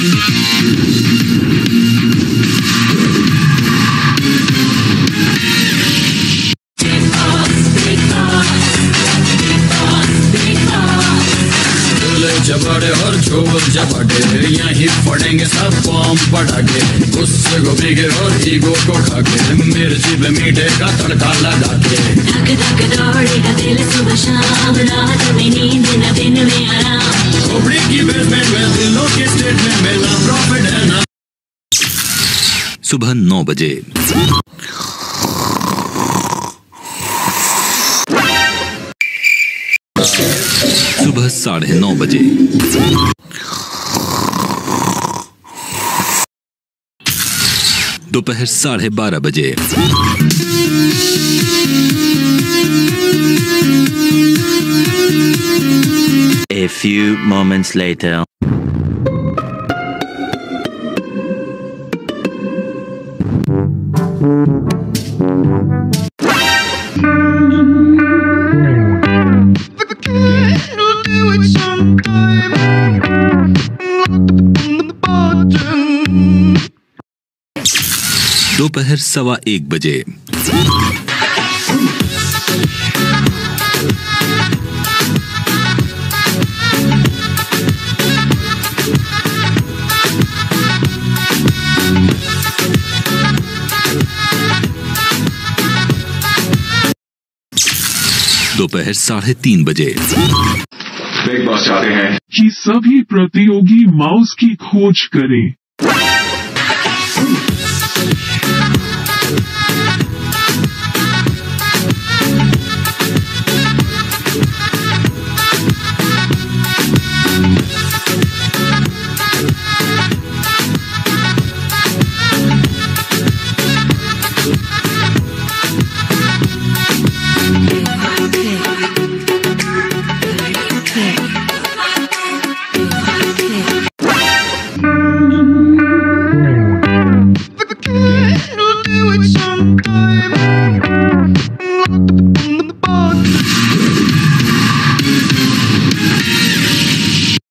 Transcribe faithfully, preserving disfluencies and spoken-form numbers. और झोल झपटे यहीं पड़ेंगे सब बम पटाखे, गुस्से को भीगे और ईगो को खाके, मिर्ची पे मीठे का तड़का लगा के। धक धक दौड़ेगा दिल सुबह शाम, रात में नींद न दिन में आराम, खोपड़ी की बेसमेंट में दिलों के स्टेट में मेरा प्रॉफिट है ना। सुबह नौ बजे सुबह साढ़े नौ बजे दोपहर साढ़े बारह बजे A few moments later. दोपहर सवा एक बजे दोपहर साढ़े तीन बजे बिग बॉस चाहते हैं कि सभी प्रतियोगी माउस की खोज करें। Sometime